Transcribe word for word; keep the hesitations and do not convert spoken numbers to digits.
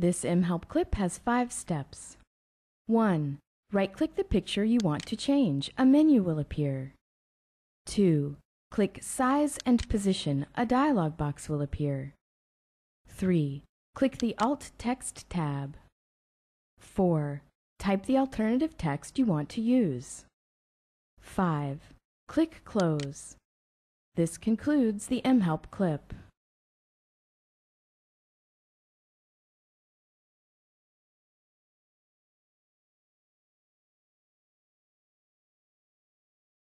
This mHelp clip has five steps. one. Right-click the picture you want to change. A menu will appear. two. Click Size and Position. A dialog box will appear. three. Click the Alt Text tab. four. Type the alternative text you want to use. five. Click Close. This concludes the mHelp clip.